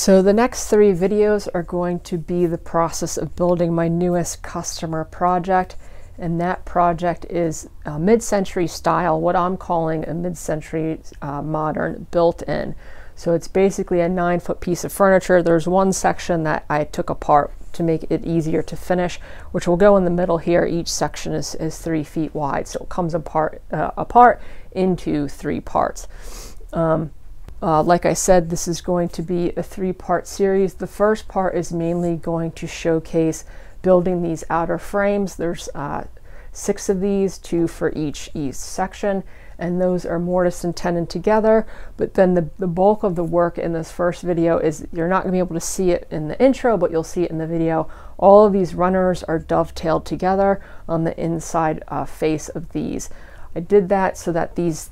So the next three videos are going to be the process of building my newest customer project, and that project is mid-century style, what I'm calling a mid-century modern built-in. So it's basically a 9-foot piece of furniture. There's one section that I took apart to make it easier to finish, which will go in the middle here. Each section is 3 feet wide, so it comes apart into 3 parts. Like I said, this is going to be a 3-part series. The first part is mainly going to showcase building these outer frames. There's 6 of these, 2 for each section, and those are mortised and tenon together. But then the bulk of the work in this first video is, you're not going to be able to see it in the intro, but you'll see it in the video. All of these runners are dovetailed together on the inside face of these. I did that so that these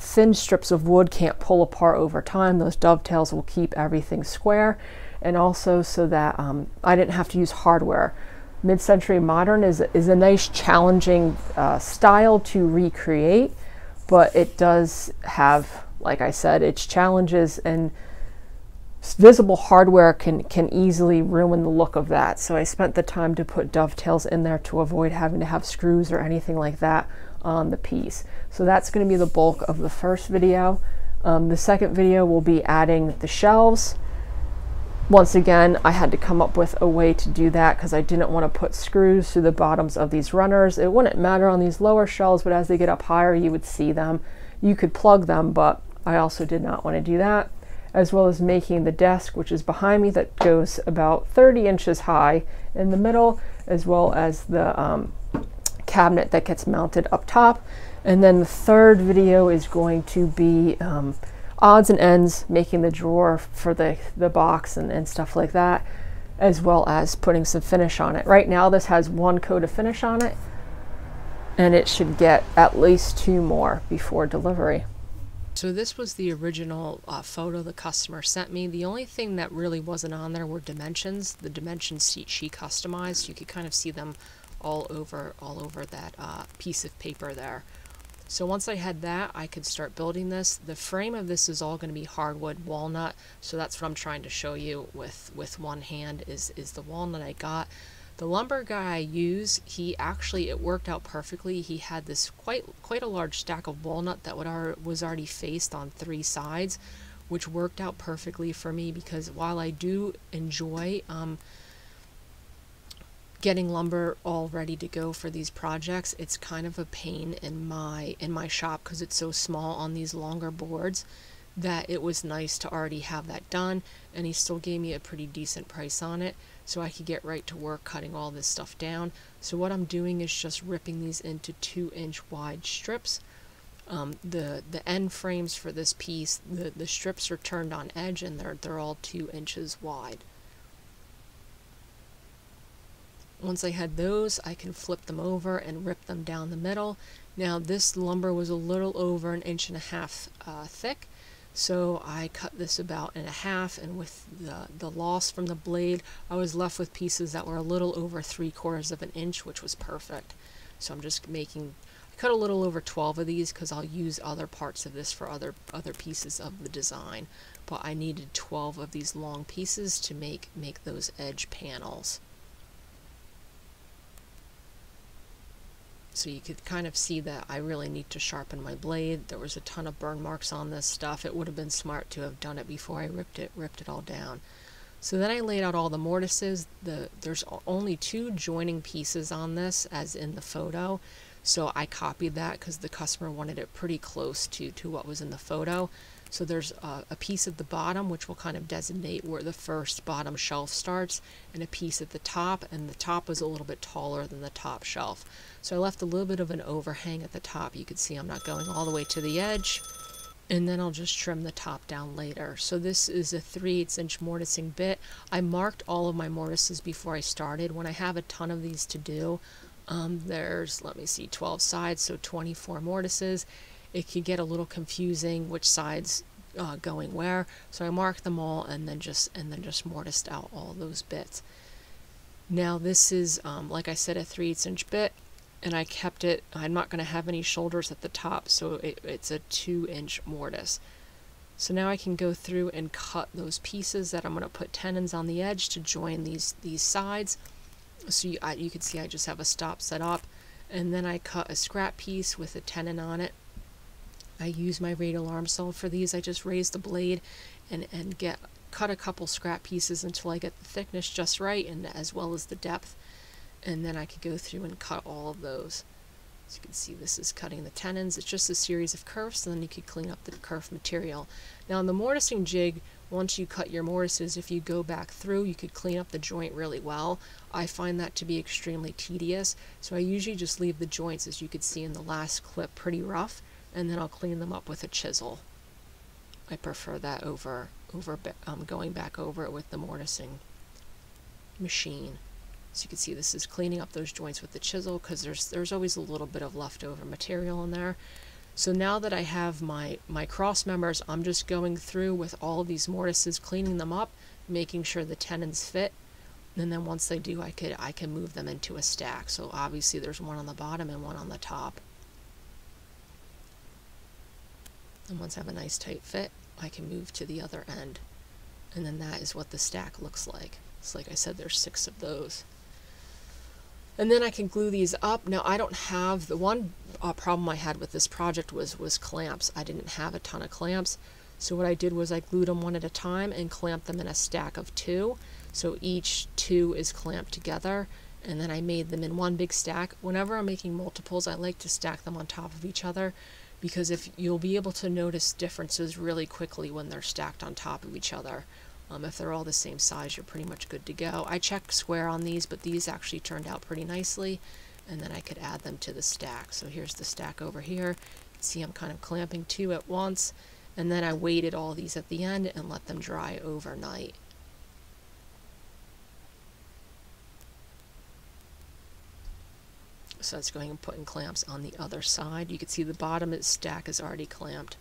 thin strips of wood can't pull apart over time. Those dovetails will keep everything square, and also so that I didn't have to use hardware. Mid-century modern is a nice challenging style to recreate, but it does have, like I said, its challenges, and visible hardware can easily ruin the look of that. So I spent the time to put dovetails in there to avoid having to have screws or anything like that on the piece. So that's going to be the bulk of the first video. The second video will be adding the shelves. Once again, I had to come up with a way to do that because I didn't want to put screws through the bottoms of these runners. It wouldn't matter on these lower shelves, but as they get up higher, you would see them. You could plug them, but I also did not want to do that, as well as making the desk, which is behind me, that goes about 30 inches high in the middle, as well as the cabinet that gets mounted up top. And then the third video is going to be odds and ends, making the drawer for the box and stuff like that, as well as putting some finish on it. Right now this has 1 coat of finish on it, and it should get at least 2 more before delivery. So this was the original photo the customer sent me. The only thing that really wasn't on there were dimensions. The dimensions she customized, you could kind of see them all over that piece of paper there. So once I had that, I could start building this. The frame of this is all going to be hardwood walnut, so that's what I'm trying to show you with one hand is the walnut I got. The lumber guy I use, it worked out perfectly. He had this quite a large stack of walnut that was already faced on 3 sides, which worked out perfectly for me, because while I do enjoy getting lumber all ready to go for these projects, it's kind of a pain in my shop because it's so small on these longer boards, that it was nice to already have that done. And he still gave me a pretty decent price on it, so I could get right to work cutting all this stuff down. So what I'm doing is just ripping these into 2-inch wide strips. The end frames for this piece, the strips are turned on edge, and they're all 2 inches wide. Once I had those, I can flip them over and rip them down the middle. Now this lumber was a little over 1.5 inches thick, so I cut this about 1.5, and with the loss from the blade, I was left with pieces that were a little over 3/4 of an inch, which was perfect. So I'm just I cut a little over 12 of these because I'll use other parts of this for other pieces of the design. But I needed 12 of these long pieces to make those edge panels. So you could kind of see that I really need to sharpen my blade. There was a ton of burn marks on this stuff. It would have been smart to have done it before I ripped it all down. So then I laid out all the mortises. There's only 2 joining pieces on this, as in the photo. So I copied that because the customer wanted it pretty close to what was in the photo. So there's a piece at the bottom, which will kind of designate where the first bottom shelf starts, and a piece at the top, and the top was a little bit taller than the top shelf. So I left a little bit of an overhang at the top. You can see I'm not going all the way to the edge. And then I'll just trim the top down later. So this is a 3/8 inch mortising bit. I marked all of my mortises before I started. When I have a ton of these to do, there's, let me see, 12 sides, so 24 mortises. It could get a little confusing which sides going where. So I marked them all and then just mortised out all those bits. Now this is, like I said, a 3/8 inch bit. And I kept it, I'm not going to have any shoulders at the top, so it's a 2-inch mortise. So now I can go through and cut those pieces that I'm going to put tenons on the edge to join these sides. So you can see I just have a stop set up, and then I cut a scrap piece with a tenon on it. I use my radial arm saw for these. I just raise the blade and cut a couple scrap pieces until I get the thickness just right, and as well as the depth, and then I could go through and cut all of those. So you can see this is cutting the tenons. It's just a series of curves, and then you could clean up the curved material. Now in the mortising jig, once you cut your mortises, if you go back through, you could clean up the joint really well. I find that to be extremely tedious, so I usually just leave the joints, as you could see in the last clip, pretty rough, and then I'll clean them up with a chisel. I prefer that over going back over it with the mortising machine. So you can see this is cleaning up those joints with the chisel, because there's always a little bit of leftover material in there. So now that I have my cross members, I'm just going through with all of these mortises, cleaning them up, making sure the tenons fit, and then once they do, I can move them into a stack. So obviously there's one on the bottom and one on the top. And once I have a nice tight fit, I can move to the other end. And then that is what the stack looks like. So like I said, there's 6 of those. And then I can glue these up. Now I don't have, the one problem I had with this project was clamps. I didn't have a ton of clamps. So what I did was I glued them one at a time and clamped them in a stack of 2. So each 2 is clamped together. And then I made them in one big stack. Whenever I'm making multiples, I like to stack them on top of each other, because if you'll be able to notice differences really quickly when they're stacked on top of each other. If they're all the same size, you're pretty much good to go. I checked square on these, but these actually turned out pretty nicely, and then I could add them to the stack. So here's the stack over here. See, I'm kind of clamping 2 at once, and then I weighted all these at the end and let them dry overnight. So it's going and putting clamps on the other side. You can see the bottom of the stack is already clamped.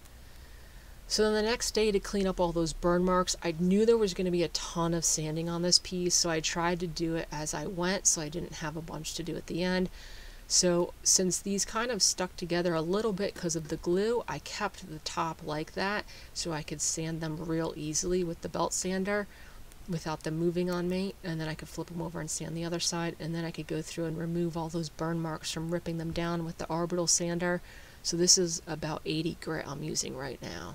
So then the next day, to clean up all those burn marks, I knew there was going to be a ton of sanding on this piece, so I tried to do it as I went, so I didn't have a bunch to do at the end. So since these kind of stuck together a little bit because of the glue, I kept the top like that so I could sand them real easily with the belt sander without them moving on me, and then I could flip them over and sand the other side, and then I could go through and remove all those burn marks from ripping them down with the orbital sander. So this is about 80 grit I'm using right now.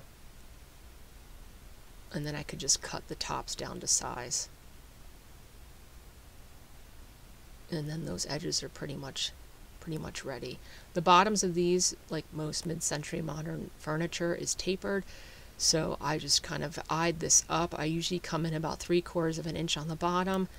And then I could just cut the tops down to size. And then those edges are pretty much ready. The bottoms of these, like most mid-century modern furniture, is tapered. So I just kind of eyed this up. I usually come in about 3/4 of an inch on the bottom.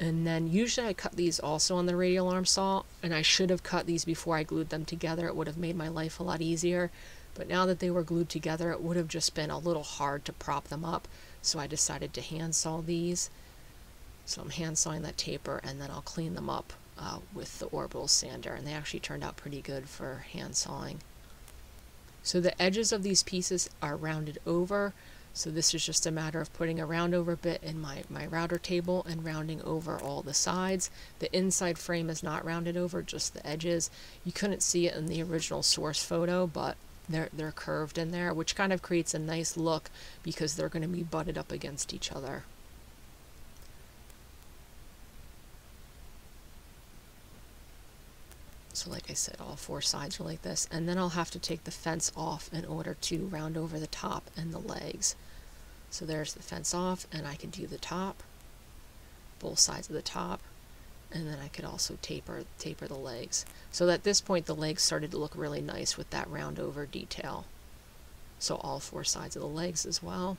And then usually I cut these also on the radial arm saw. And I should have cut these before I glued them together. It would have made my life a lot easier. But now that they were glued together, it would have just been a little hard to prop them up. So I decided to hand saw these. So I'm hand sawing that taper, and then I'll clean them up with the orbital sander. And they actually turned out pretty good for hand sawing. So the edges of these pieces are rounded over, so this is just a matter of putting a round over bit in my router table and rounding over all the sides. The inside frame is not rounded over, just the edges. You couldn't see it in the original source photo, but they're curved in there, which kind of creates a nice look because they're going to be butted up against each other. So like I said, all 4 sides are like this, and then I'll have to take the fence off in order to round over the top and the legs. So there's the fence off, and I can do the top, both sides of the top, and then I could also taper the legs. So at this point, the legs started to look really nice with that round over detail. So all 4 sides of the legs as well.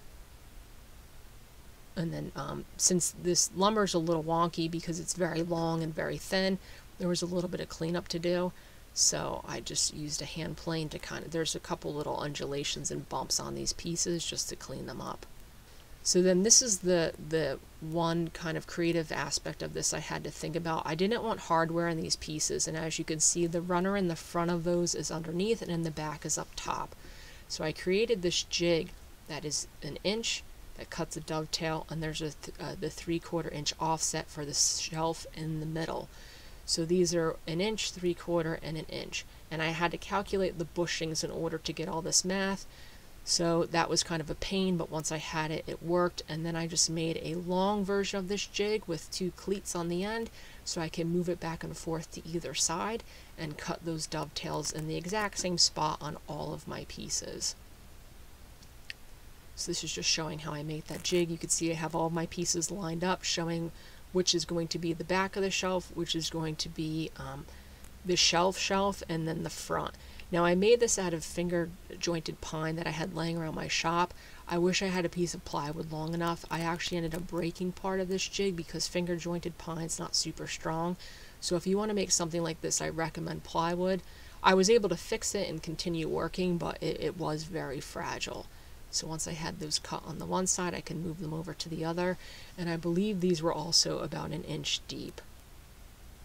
And then since this lumber's a little wonky because it's very long and very thin, there was a little bit of cleanup to do, so I just used a hand plane to kind of, there's a couple little undulations and bumps on these pieces just to clean them up. So then this is the one kind of creative aspect of this I had to think about. I didn't want hardware in these pieces, and as you can see, the runner in the front of those is underneath and in the back is up top. So I created this jig that is an inch, that cuts a dovetail, and there's the 3/4 inch offset for the shelf in the middle. So these are 1 inch, 3/4, and 1 inch. And I had to calculate the bushings in order to get all this math. So that was kind of a pain, but once I had it, it worked. And then I just made a long version of this jig with two cleats on the end so I can move it back and forth to either side and cut those dovetails in the exact same spot on all of my pieces. So this is just showing how I made that jig. You can see I have all my pieces lined up, showing which is going to be the back of the shelf, which is going to be the shelf, and then the front. Now I made this out of finger jointed pine that I had laying around my shop. I wish I had a piece of plywood long enough. I actually ended up breaking part of this jig because finger jointed pine's not super strong. So if you want to make something like this, I recommend plywood. I was able to fix it and continue working, but it was very fragile. So once I had those cut on the one side, I can move them over to the other. And I believe these were also about 1 inch deep.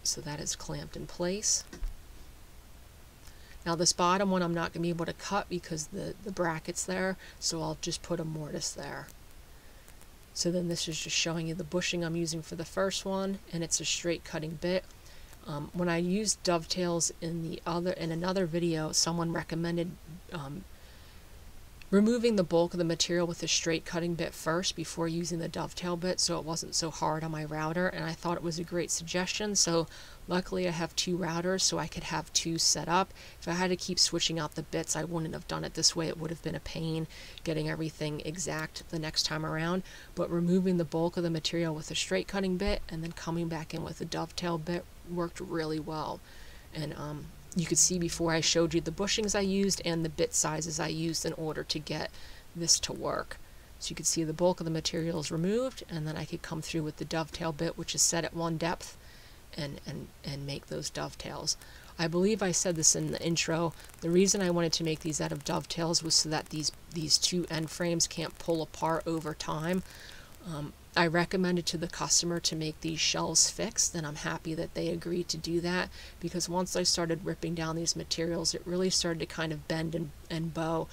So that is clamped in place. Now this bottom one I'm not going to be able to cut because the bracket's there, so I'll just put a mortise there. So then this is just showing you the bushing I'm using for the first one, and it's a straight cutting bit. When I used dovetails in another video, someone recommended removing the bulk of the material with a straight cutting bit first before using the dovetail bit so it wasn't so hard on my router, and I thought it was a great suggestion. So luckily I have two routers, so I could have two set up. If I had to keep switching out the bits, I wouldn't have done it this way. It would have been a pain getting everything exact the next time around, but removing the bulk of the material with a straight cutting bit and then coming back in with a dovetail bit worked really well. And you could see before I showed you the bushings I used and the bit sizes I used in order to get this to work. So you could see the bulk of the material is removed, and then I could come through with the dovetail bit, which is set at one depth, and make those dovetails. I believe I said this in the intro. The reason I wanted to make these out of dovetails was so that these two end frames can't pull apart over time. I recommended to the customer to make these shelves fixed, and I'm happy that they agreed to do that, because once I started ripping down these materials, it really started to kind of bend and bow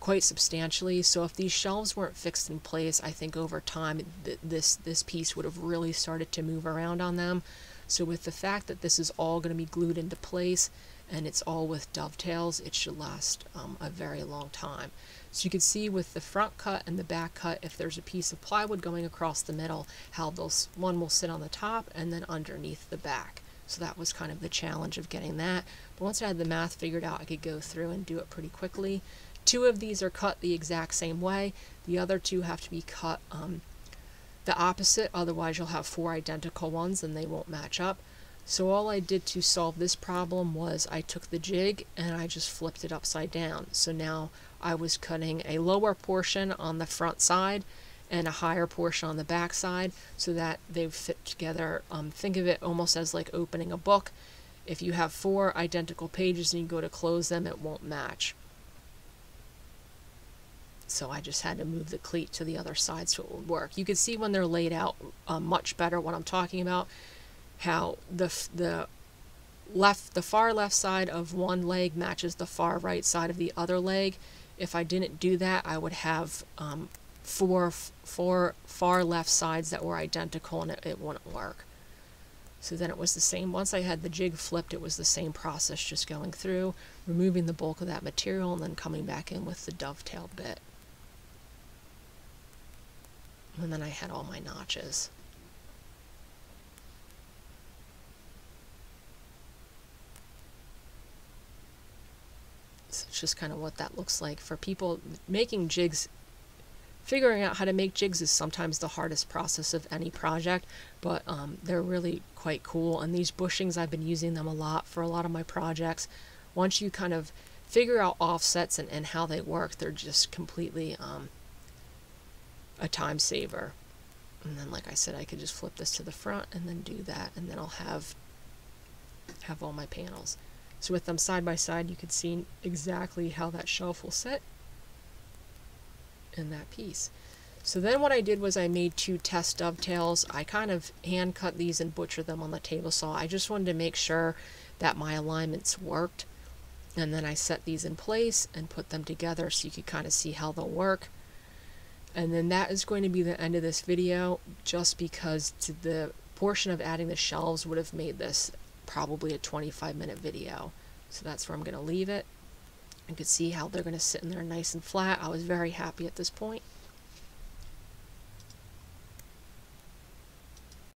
quite substantially. So if these shelves weren't fixed in place, I think over time this piece would have really started to move around on them. So with the fact that this is all going to be glued into place and it's all with dovetails, it should last a very long time. So you can see with the front cut and the back cut, if there's a piece of plywood going across the middle, how those one will sit on the top and then underneath the back. So that was kind of the challenge of getting that. But once I had the math figured out, I could go through and do it pretty quickly. Two of these are cut the exact same way. The other two have to be cut the opposite, otherwise you'll have four identical ones and they won't match up. So all I did to solve this problem was I took the jig and I just flipped it upside down. So now I was cutting a lower portion on the front side and a higher portion on the back side so that they fit together. Think of it almost as like opening a book. If you have four identical pages and you go to close them, it won't match. So I just had to move the cleat to the other side so it would work. You can see when they're laid out much better what I'm talking about. How the far left side of one leg matches the far right side of the other leg. If I didn't do that, I would have four far left sides that were identical, and it wouldn't work. So then it was the same. Once I had the jig flipped, it was the same process, just going through, removing the bulk of that material, and then coming back in with the dovetail bit. And then I had all my notches. It's just kind of what that looks like for people making jigs. Figuring out how to make jigs is sometimes the hardest process of any project, but they're really quite cool. And these bushings, I've been using them a lot for a lot of my projects. Once you kind of figure out offsets and how they work, they're just completely a time saver. And then, like I said, I could just flip this to the front and then do that, and then I'll have all my panels. So with them side by side, you can see exactly how that shelf will sit in that piece. So then what I did was I made two test dovetails. I kind of hand cut these and butchered them on the table saw. I just wanted to make sure that my alignments worked. And then I set these in place and put them together so you could kind of see how they'll work. And then that is going to be the end of this video, just because the portion of adding the shelves would have made this probably a 25-minute video. So that's where I'm going to leave it. I could see how they're going to sit in there nice and flat. I was very happy at this point.